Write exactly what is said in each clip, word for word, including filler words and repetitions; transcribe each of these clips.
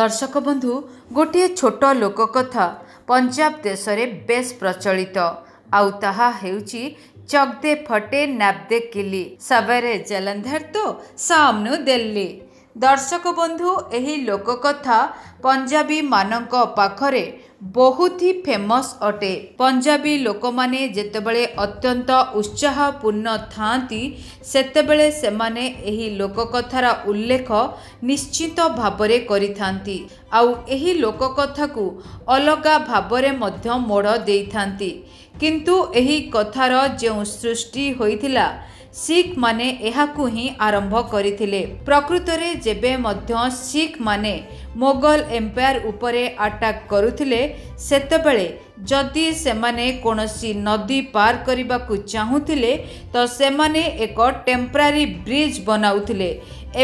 दर्शक बंधु गोटे छोट लोककथा पंजाब देश में बेस प्रचलित आउ ताहा हेउची चक दे फटे नाप दे किली सवेरे जलंधर तो सामनु दिल्ली। दर्शक बंधु एही लोककथा पंजाबी मानक पाखरे बहुत ही फेमस अटे। पंजाबी लोक माने जेतेबेले अत्यंत उत्साहपूर्ण थांती सेतेबेले सेमाने एही लोककथार उल्लेख निश्चित भावरे करिथांती आउ एही लोककथाकू अलगा भावरे मध्य मोड़ देइथांती, किंतु एही कथार जो सृष्टि होइथिला सिख माने एहाकू ही आरंभ करिथिले। प्रकृत रे जेबे मध्य सिख माने मोगल एम्पायर उपरे अटैक करुथिले सेतबेले जदि सेमाने कोनोसी नदी पार करिबाकू चाहुथिले तो सेमाने एक टेम्परारी ब्रिज बनाउथिले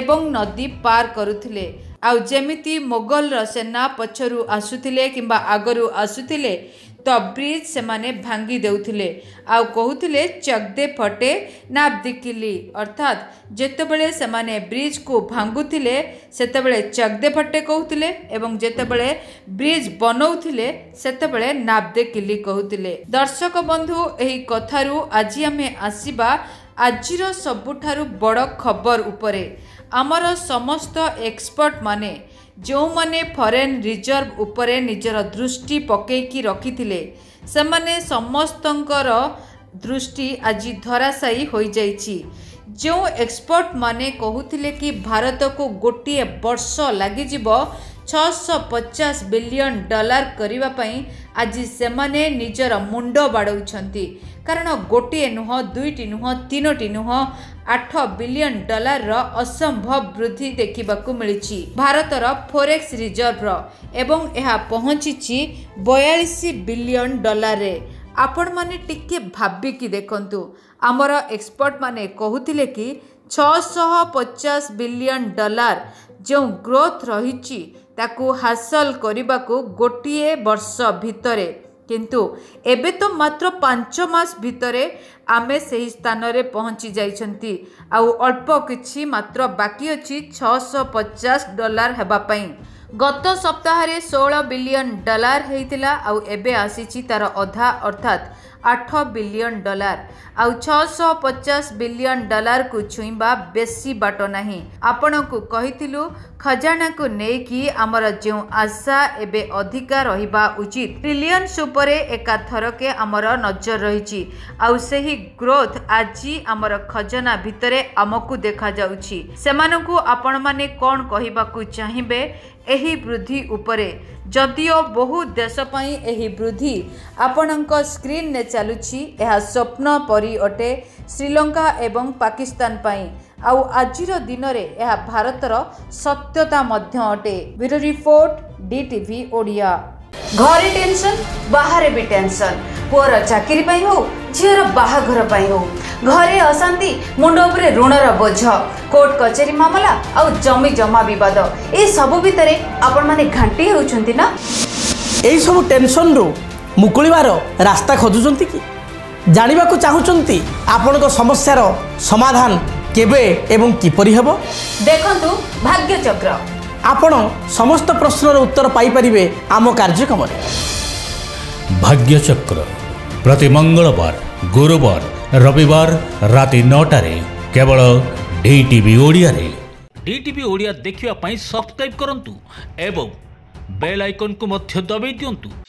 एवं नदी पार करुथिले। आउ जेमिति मोगल रो सेना पछरू आसुथिले किंबा आगरू आसुथिले तो ब्रिज से माने भांगी देउथिले आउ कहूथिले चक दे फटे नाप दे किली, अर्थात जेतेबेले से माने ब्रिज को भांगुथिले सेतेबेले चक दे फटे कहूथिले एवं जेतेबेले ब्रिज बनाउथिले सेतेबेले नाप दे किली कहूथिले। दर्शक बंधु एही कथारू आज आम आसवा आजिर सबुठारू बड़ खबर उपरे। आमर समस्त एक्सपर्ट माने जो माने फॉरेन रिजर्व उपरे निजर दृष्टि पकेकी रखिथिले सेमाने समस्तंकर दृष्टि आज धराशायी हो जाइछि। जो एक्सपर्ट माने कहूथिले कि भारत को गोटे वर्ष लागिजिबो छह सौ पचास बिलियन डॉलर करिबा पई आज सेमाने निजर मुंड बाडौछंती, कारण गोटे नुह दुईटी नुह तीनोटी नुह आठ बिलियन डॉलर रो असंभव वृद्धि देखा मिली भारतर फोरेक्स रिजर्व एवं यह पहुंची बयालीस बिलियन डॉलर रे। आपण माने टिके भाबिकी देखंतु आमर एक्सपर्ट माने कहूथिले कि छह सौ पचास बिलियन डॉलर जो ग्रोथ रही ताकू हासिल करिबाकू गोटे वर्ष भितरे, किंतु एबे तो मात्र पांच मास भितरे आमे सही स्थान रे पहुँची जाइछंती आउ अल्प किछि मात्र बाकी अछि छह सौ पचास डॉलर हेबा पई। गत सप्ताह रे सोलह बिलियन डॉलर हेतिला आउ एबे आसीछि तार अधा, अर्थात आठ बिलियन डॉलर। आउ छह सौ पचास बिलियन डॉलर को छुईबा बेसी बाट नाही। आपण को कहितिलु खजाना को नेकी आमर जो आशा एबे अधिका रहिबा उचित। ट्रिलियन सुपरे एकाथर के आमर नजर रहिछि आउ सेही ग्रोथ आज आमर खजाना भितरे आमकू देखा जाउछि। सेमानकू आपण माने कोन कहिबाकू चाहिबे एही वृद्धि उपरे? जदियो बहुत देश पई एही वृद्धि आपणक स्क्रीन ने चलुछि एहा स्वप्न परी अटे श्रीलंका एवं पाकिस्तान पई आउ आजिर दिन रे एहा भारतर सत्यता मध्य अटे। Bureau report DTV Odia. घरे टेंशन बाहर भी टेंशन, पुअर चाकरी पई हो झीर बाहाघर पई हो, घरे अशांति मुंड उपरे ऋणर बोझ, कोर्ट कचेरी मामला आउ जमी जमा विवाद, ए सबु भितरे आपण माने घांटी होउछंती ना। ए सबु टेंशन रो मुकुलिवार रास्ता खोजुछंती की जानिबा को चाहुछंती आपण को समस्यार समाधान केबे एवं किपरि हेबो? देखंतु भाग्य चक्र। आपण समस्त प्रश्नर उत्तर पाई परिबे आम कार्यक्रम रे भाग्य चक्र प्रति मंगलवार, गुरुवार, रविवार राति नौ टा रे केवल डीटीवी ओडिया रे। डीटीवी ओडिया देखिबा पई सब्सक्राइब करंतु एवं बेल आइकन को मध्य दबाइ दियंतु।